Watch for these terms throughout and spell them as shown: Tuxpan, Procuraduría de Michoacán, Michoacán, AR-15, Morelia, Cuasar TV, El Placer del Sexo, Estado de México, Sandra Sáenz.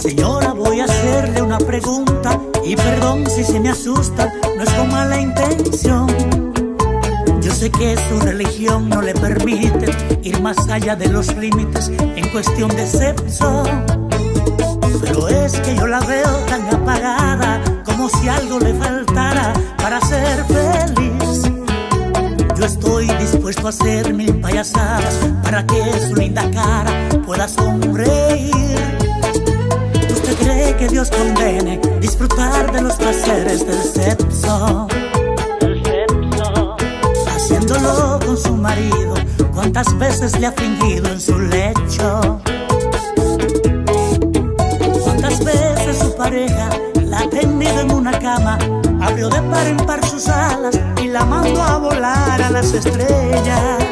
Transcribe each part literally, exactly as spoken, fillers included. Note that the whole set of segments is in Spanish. Señora, voy a hacerle una pregunta, y perdón si se me asusta, no es con mala intención. Yo sé que su religión no le permite ir más allá de los límites en cuestión de sexo, pero es que yo la veo tan apagada, como si algo le faltara para ser feliz. Yo estoy dispuesto a hacer mil payasadas para que su linda cara pueda sonreír. ¿Cree que Dios condene disfrutar de los placeres del sexo? El sexo. Haciéndolo con su marido, ¿cuántas veces le ha fingido en su lecho? ¿Cuántas veces su pareja la ha tenido en una cama? Abrió de par en par sus alas y la mandó a volar a las estrellas.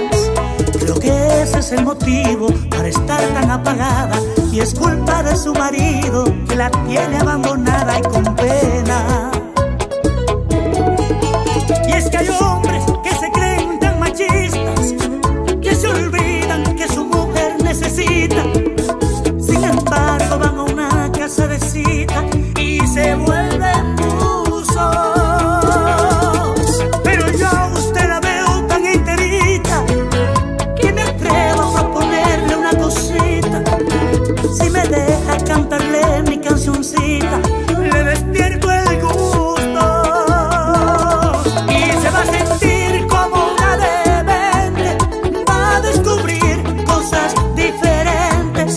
Creo que ese es el motivo para estar tan apagada, y es culpa de su marido que la tiene abandonada y con pena. Y es que hay hombres que se creen tan machistas que se olvidan que su mujer necesita. Sin embargo van a una casa de cita y se vuelven musos. Pero yo a usted la veo tan enterita que me atrevo a ponerle una cosita. Si me deja cantarle mi cancioncita, le despierto el gusto. Y se va a sentir como una demente, va a descubrir cosas diferentes,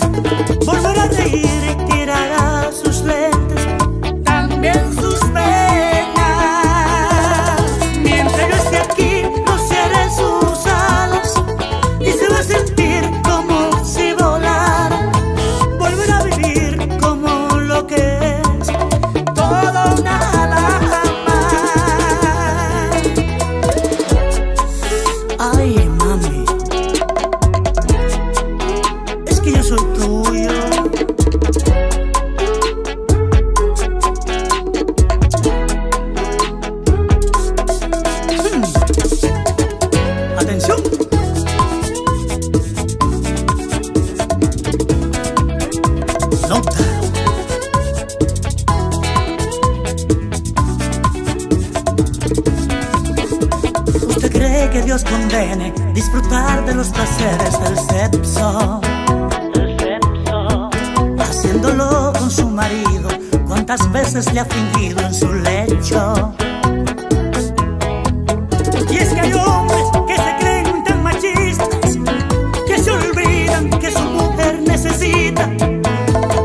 volverá a reír y tirará sus lentes, también sus penas. Mientras yo esté aquí, no cierre sus alas, y se va a sentir como si volara. Volver a vivir como lo que es, todo o nada más. Ay, mami, es que yo soy tuyo. Hmm. Atención. Nota. ¿Usted cree que Dios condene disfrutar de los placeres del sexo? El sexo. Haciéndolo con su marido, ¿cuántas veces le ha fingido en su lecho? Y es que hay hombres que se creen tan machistas que se olvidan que su mujer necesita.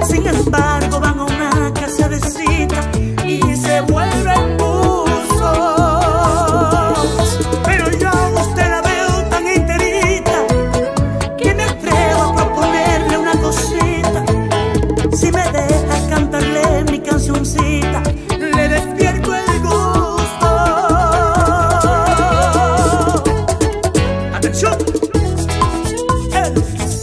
Sin embargo van a una casa de cita y se vuelven buzos. Pero yo a usted la veo tan enterita que me atrevo a proponerle una cosita. Si me deja cantarle mi cancioncita, le despierto el gusto. Atención. El